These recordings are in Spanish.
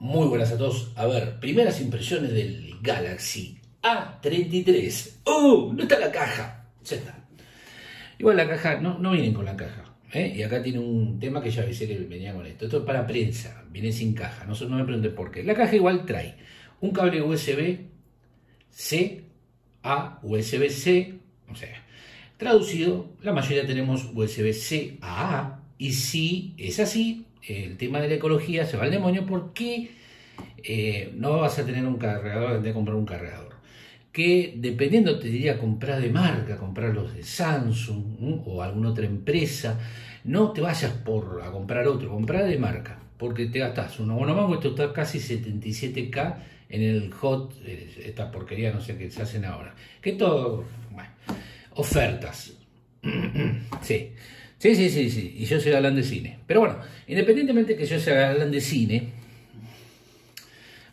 Muy buenas a todos. A ver, primeras impresiones del Galaxy A33. ¡Oh! No está la caja. Ya está. Igual la caja, no vienen con la caja. Y acá tiene un tema que ya avisé que venía con esto. Esto es para prensa, viene sin caja. No me pregunten por qué. La caja igual trae un cable USB-C a USB-C. O sea, traducido, la mayoría tenemos USB-C a A. Y si es así, el tema de la ecología se va al demonio porque no vas a tener un cargador, vas a tener que comprar un cargador. Que dependiendo te diría comprar de marca, comprar los de Samsung o alguna otra empresa. No te vayas a comprar otro, comprar de marca, porque te gastas uno mango. Esto está casi 77K en el hot, esta porquería no sé qué se hacen ahora. Que todo, bueno, ofertas. Sí, y yo soy galán de cine. Pero bueno, independientemente que yo sea galán de cine.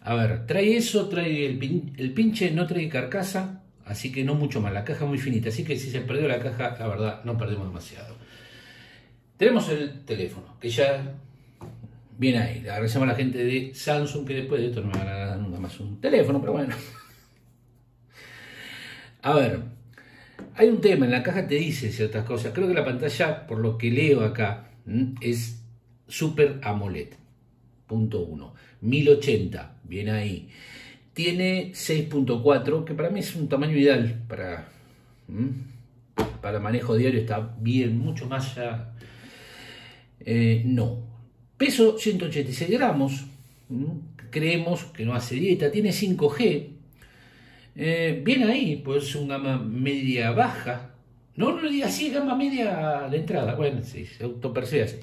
A ver, trae eso, trae el pinche, no trae carcasa, así que no mucho más, la caja muy finita, así que si se perdió la caja, la verdad, no perdemos demasiado. Tenemos el teléfono, que ya viene ahí, le agradecemos a la gente de Samsung, que después de esto no me van a dar nunca más un teléfono, pero bueno. A ver, hay un tema, en la caja te dice ciertas cosas, creo que la pantalla, por lo que leo acá, es Super AMOLED. Punto 1, 1080, viene ahí. Tiene 6.4, que para mí es un tamaño ideal para manejo diario, está bien, mucho más ya. No. Peso 186 gramos, creemos que no hace dieta, tiene 5G, viene ahí, pues es un gama media baja. No le diga así, gama media de entrada, bueno, sí, se autopercea así.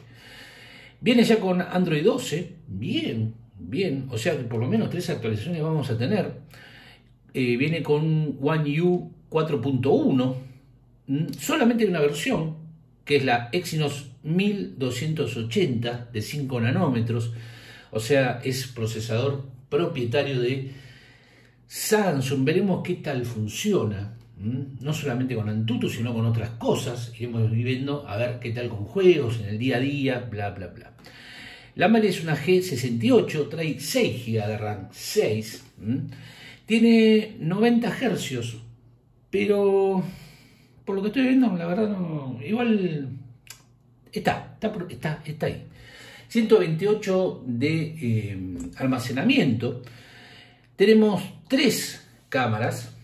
Viene ya con Android 12, bien, o sea que por lo menos 3 actualizaciones vamos a tener. Viene con One UI 4.1, solamente hay una versión, que es la Exynos 1280 de 5 nanómetros, o sea, es procesador propietario de Samsung. Veremos qué tal funciona, no solamente con AnTuTu, sino con otras cosas. Iremos viviendo a ver qué tal con juegos, en el día a día, bla. La madre es una G68, trae 6 GB de RAM, 6. Tiene 90 Hz, pero por lo que estoy viendo, la verdad, no. Igual está ahí. 128 de almacenamiento. Tenemos 3 cámaras.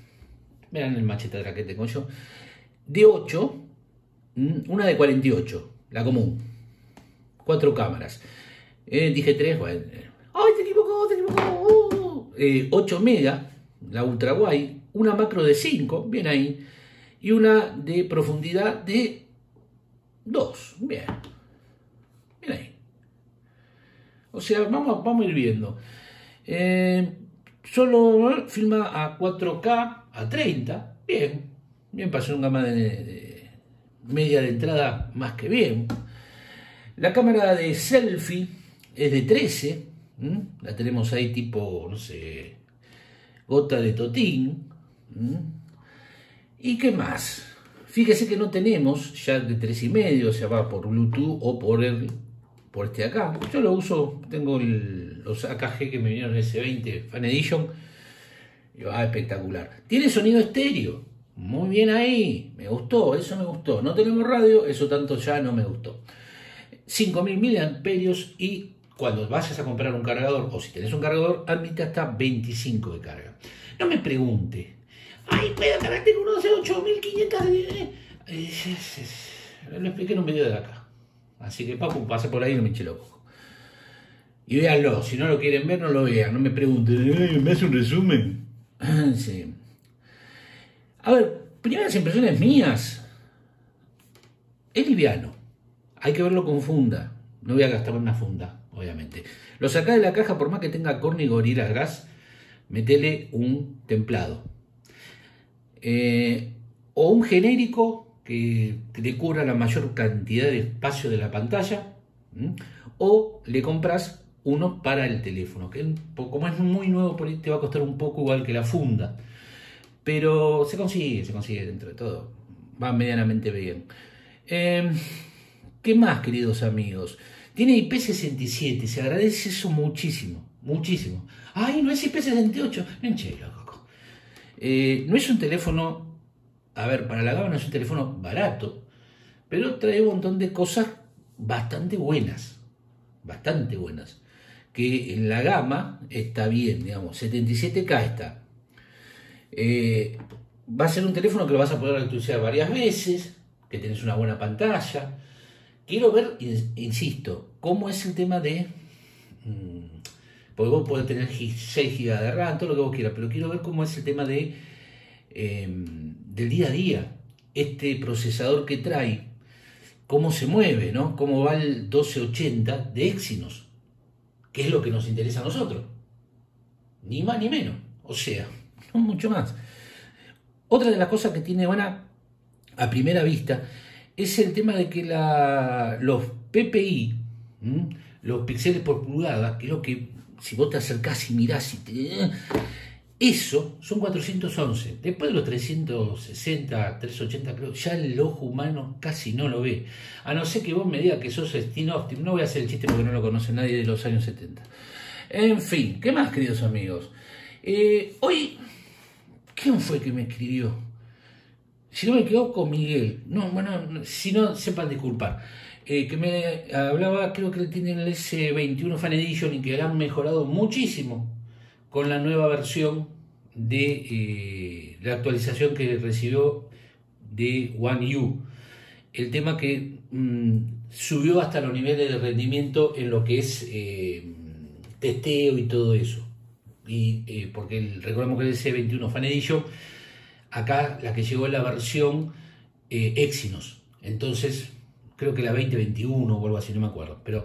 Vean el machete atrás que tengo yo. De 8, una de 48, la común. 4 cámaras. Dije 3, bueno. ¡Ay, te equivocó, te equivocó! 8 mega, la ultra wide. Una macro de 5, bien ahí. Y una de profundidad de 2, bien ahí. O sea, vamos a ir viendo. Solo filma a 4K. A 30, bien, pasó una gama de media de entrada, más que bien. La cámara de selfie es de 13, la tenemos ahí tipo, no sé, gota de totín. ¿Y qué más? Fíjese que no tenemos ya de 3,5, o sea, va por Bluetooth o por este acá. Yo lo uso, tengo los AKG que me vinieron en S20 Fan Edition. Ah, espectacular. Tiene sonido estéreo. Muy bien ahí. Me gustó, eso me gustó. No tenemos radio, eso tanto ya no me gustó. 5000 mAh y cuando vayas a comprar un cargador o si tenés un cargador, admite hasta 25 de carga. No me pregunte. ¡Ay, puedo cargar con uno de 8500! Lo expliqué en un video de acá. Así que papu, pasa por ahí y no me eche loco. Y véanlo. Si no lo quieren ver, no lo vean. No me pregunten. ¿Me hace un resumen? Sí. A ver, primeras impresiones mías. Es liviano. Hay que verlo con funda. No voy a gastar una funda, obviamente. Lo sacá de la caja, por más que tenga Corning Gorilla Glass, metele un templado. O un genérico que te cubra la mayor cantidad de espacio de la pantalla. O le compras uno para el teléfono, que como es muy nuevo por ahí te va a costar un poco igual que la funda, pero se consigue dentro de todo, va medianamente bien. ¿Qué más, queridos amigos? Tiene IP67, se agradece eso muchísimo, muchísimo. ¡Ay, no es IP68! Enche, loco. No es un teléfono, a ver, para la gama no es un teléfono barato, pero trae un montón de cosas bastante buenas, que en la gama está bien, digamos, 77K está. Va a ser un teléfono que lo vas a poder actualizar varias veces, que tenés una buena pantalla. Quiero ver, insisto, cómo es el tema de... porque vos podés tener 6 GB de RAM, todo lo que vos quieras, pero quiero ver cómo es el tema de del día a día. Este procesador que trae, cómo se mueve, ¿no? Cómo va el 1280 de Exynos, que es lo que nos interesa a nosotros. Ni más ni menos, o sea, no mucho más. Otra de las cosas que tiene buena a primera vista es el tema de que los PPI, los píxeles por pulgada, que es lo que si vos te acercás y mirás, eso son 411. Después de los 360, 380, creo, ya el ojo humano casi no lo ve. A no ser que vos me digas que sos Steve Austin. No voy a hacer el chiste porque no lo conoce nadie de los años 70. En fin, ¿qué más, queridos amigos? Hoy... ¿Quién fue que me escribió? Si no me equivoco, Miguel. No, bueno, si no, sepan disculpar. Que me hablaba, creo que tienen el S21 Fan Edition y que lo han mejorado muchísimo con la nueva versión de la actualización que recibió de One UI. El tema que subió hasta los niveles de rendimiento en lo que es testeo y todo eso. Y porque recordemos que el S21 Fan Edition, acá la que llegó es la versión Exynos, entonces creo que la 2021 o algo así, no me acuerdo, pero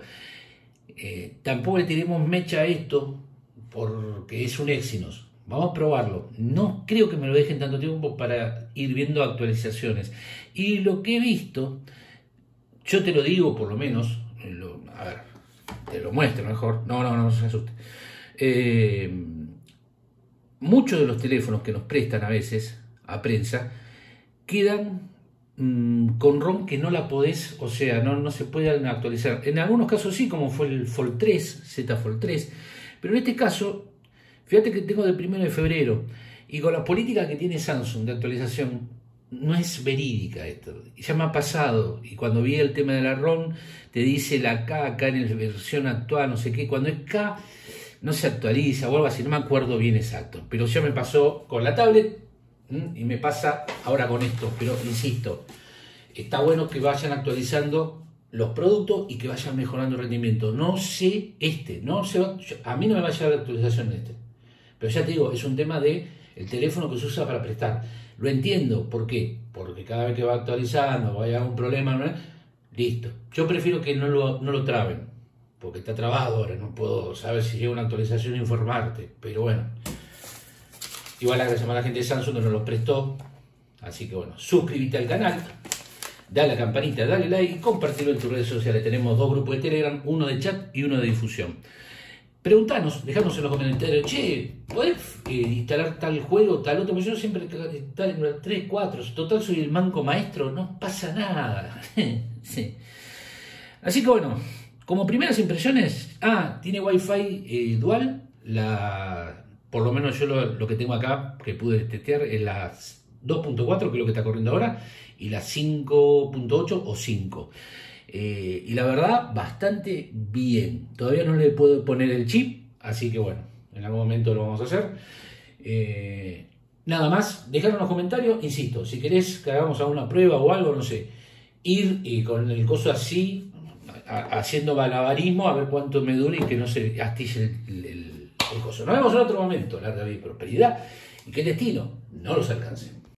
tampoco le tiremos mecha a esto porque es un Exynos. Vamos a probarlo, no creo que me lo dejen tanto tiempo para ir viendo actualizaciones, y lo que he visto, yo te lo digo por lo menos, a ver, te lo muestro mejor, no se asuste. Muchos de los teléfonos que nos prestan a veces a prensa quedan con ROM que no la podés, o sea, no se pueden actualizar. En algunos casos sí, como fue el Fold 3, Z Fold 3, pero en este caso, fíjate que tengo del 1 de febrero y con la política que tiene Samsung de actualización, no es verídica esto. Ya me ha pasado, y cuando vi el tema de la ROM, te dice la K, acá en la versión actual, no sé qué, cuando es K... no se actualiza o algo así, no me acuerdo bien exacto. Pero ya me pasó con la tablet y me pasa ahora con esto. Pero insisto, está bueno que vayan actualizando los productos y que vayan mejorando el rendimiento. No sé a mí no me va a llegar la actualización de este. Pero ya te digo, es un tema de el teléfono que se usa para prestar. Lo entiendo, ¿por qué? Porque cada vez que va actualizando, vaya un problema, ¿no? Listo. Yo prefiero que no lo traben. Porque está trabado ahora, no puedo saber si llega una actualización e informarte, pero bueno. Igual agradecemos a la gente de Samsung que nos los prestó, así que bueno, suscríbete al canal, dale a la campanita, dale like y compartilo en tus redes sociales. Tenemos 2 grupos de Telegram, uno de chat y uno de difusión. Preguntanos, dejanos en los comentarios, che, ¿podés instalar tal juego, tal otro? Porque yo siempre instalo en 3, 4, total soy el manco maestro, no pasa nada. Sí. Así que bueno. Como primeras impresiones, tiene Wi-Fi dual, por lo menos yo lo que tengo acá, que pude testear, es la 2.4, que es lo que está corriendo ahora, y la 5.8 o 5. Y la verdad, bastante bien. Todavía no le puedo poner el chip, así que bueno, en algún momento lo vamos a hacer. Nada más, dejaron los comentarios, insisto, si querés que hagamos alguna prueba o algo, no sé, ir con el coso así... haciendo balabarismo, a ver cuánto me dure y que no se astille el coso. Nos vemos en otro momento. Larga vida y prosperidad. Y que el destino no los alcance.